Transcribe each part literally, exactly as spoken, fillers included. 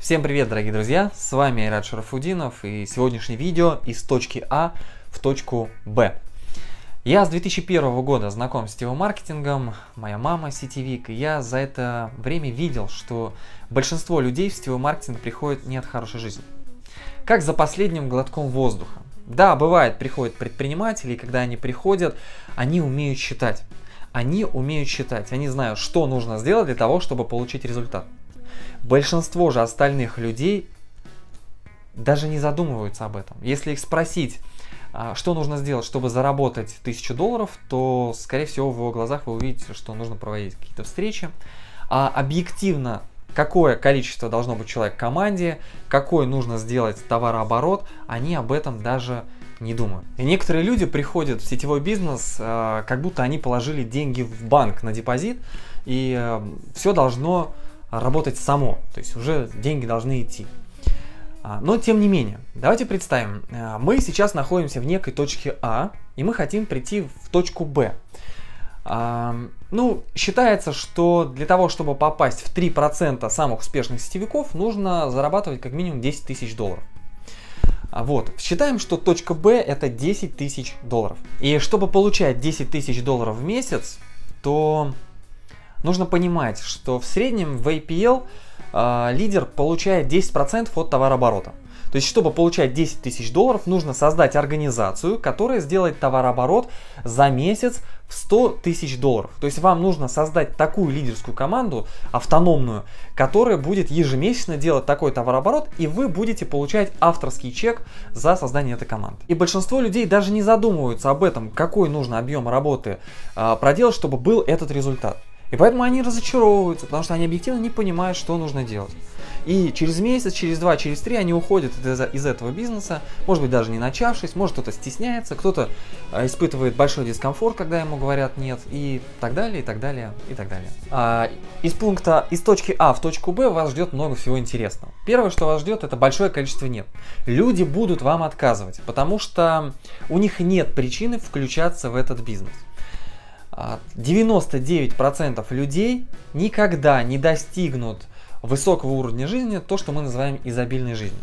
Всем привет, дорогие друзья, с вами Айрат Шарафутдинов, и сегодняшнее видео из точки А в точку Б. Я с две тысячи первого года знаком с сетевым маркетингом, моя мама сетевик, и я за это время видел, что большинство людей в сетевой маркетинг приходит не от хорошей жизни, как за последним глотком воздуха. Да, бывает, приходят предприниматели, и когда они приходят, они умеют считать, они умеют считать, они знают, что нужно сделать для того, чтобы получить результат. Большинство же остальных людей даже не задумываются об этом. Если их спросить, что нужно сделать, чтобы заработать тысячу долларов, то, скорее всего, в его глазах вы увидите, что нужно проводить какие-то встречи. А объективно, какое количество должно быть человек в команде, какой нужно сделать товарооборот, они об этом даже не думают. И некоторые люди приходят в сетевой бизнес, как будто они положили деньги в банк на депозит, и все должно работать само, то есть уже деньги должны идти. Но тем не менее, давайте представим, мы сейчас находимся в некой точке А, и мы хотим прийти в точку Б. Ну, считается, что для того, чтобы попасть в три процента самых успешных сетевиков, нужно зарабатывать как минимум десять тысяч долларов. Вот, считаем, что точка Б это десять тысяч долларов. И чтобы получать десять тысяч долларов в месяц, то нужно понимать, что в среднем в эй пи эл э, лидер получает десять процентов от товарооборота. То есть, чтобы получать десять тысяч долларов, нужно создать организацию, которая сделает товарооборот за месяц в сто тысяч долларов. То есть, вам нужно создать такую лидерскую команду, автономную, которая будет ежемесячно делать такой товарооборот, и вы будете получать авторский чек за создание этой команды. И большинство людей даже не задумываются об этом, какой нужно объем работы э, проделать, чтобы был этот результат. И поэтому они разочаровываются, потому что они объективно не понимают, что нужно делать. И через месяц, через два, через три они уходят из, из этого бизнеса, может быть, даже не начавшись, может, кто-то стесняется, кто-то испытывает большой дискомфорт, когда ему говорят «нет», и так далее, и так далее, и так далее. А, из пункта, из точки А в точку Б вас ждет много всего интересного. Первое, что вас ждет, это большое количество «нет». Люди будут вам отказывать, потому что у них нет причины включаться в этот бизнес. девяносто девять процентов людей никогда не достигнут высокого уровня жизни, то, что мы называем изобильной жизнью.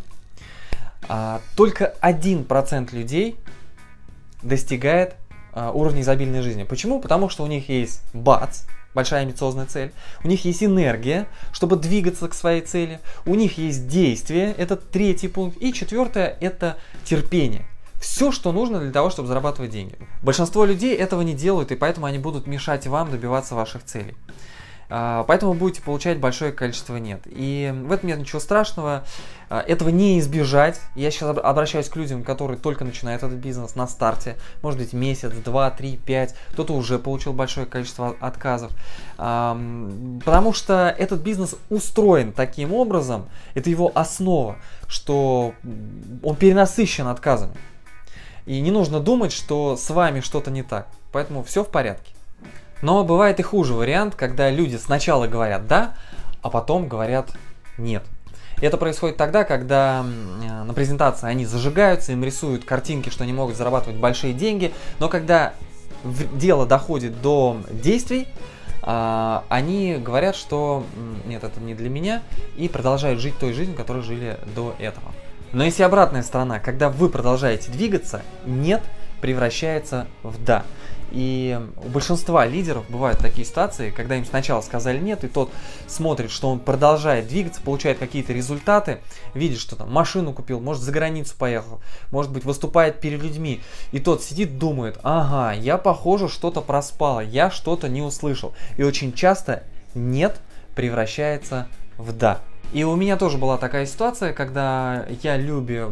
Только один процент людей достигает уровня изобильной жизни. Почему? Потому что у них есть бац, большая амбициозная цель, у них есть энергия, чтобы двигаться к своей цели, у них есть действие, это третий пункт, и четвертое – это терпение. Все, что нужно для того, чтобы зарабатывать деньги. Большинство людей этого не делают, и поэтому они будут мешать вам добиваться ваших целей. Поэтому будете получать большое количество «нет». И в этом нет ничего страшного, этого не избежать. Я сейчас обращаюсь к людям, которые только начинают этот бизнес на старте. Может быть, месяц, два, три, пять. Кто-то уже получил большое количество отказов. Потому что этот бизнес устроен таким образом, это его основа, что он перенасыщен отказами. И не нужно думать, что с вами что-то не так. Поэтому все в порядке. Но бывает и хуже вариант, когда люди сначала говорят «да», а потом говорят «нет». Это происходит тогда, когда на презентации они зажигаются, им рисуют картинки, что они могут зарабатывать большие деньги, но когда дело доходит до действий, они говорят, что «нет, это не для меня», и продолжают жить той жизнью, которой жили до этого. Но если обратная сторона, когда вы продолжаете двигаться, «нет» превращается в «да». И у большинства лидеров бывают такие ситуации, когда им сначала сказали «нет», и тот смотрит, что он продолжает двигаться, получает какие-то результаты, видит, что там машину купил, может, за границу поехал, может быть, выступает перед людьми. И тот сидит, думает «ага, я, похоже, что-то проспал, я что-то не услышал». И очень часто «нет» превращается в «да». И у меня тоже была такая ситуация, когда я Любе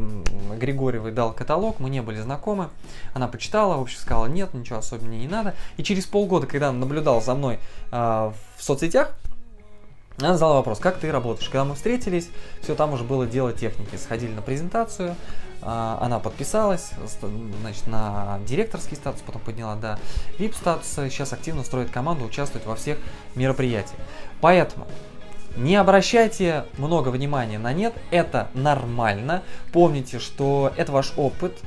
Григорьевой дал каталог, мы не были знакомы, она почитала, в общем, сказала «нет, ничего особенного не надо». И через полгода, когда она наблюдала за мной э, в соцсетях, она задала вопрос «как ты работаешь?». Когда мы встретились, все там уже было дело техники, сходили на презентацию, э, она подписалась, значит, на директорский статус, потом подняла до ви ай пи-статус, сейчас активно строит команду, участвует во всех мероприятиях. Поэтому не обращайте много внимания на «нет», это нормально. Помните, что это ваш опыт.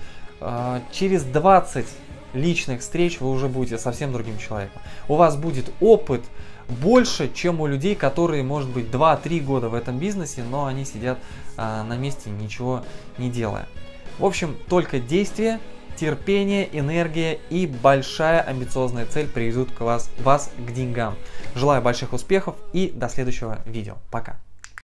Через двадцать личных встреч вы уже будете совсем другим человеком. У вас будет опыт больше, чем у людей, которые, может быть, два-три года в этом бизнесе, но они сидят э, на месте, ничего не делая. В общем, только действие, терпение, энергия и большая амбициозная цель приведут к вас, вас к деньгам. Желаю больших успехов и до следующего видео. Пока!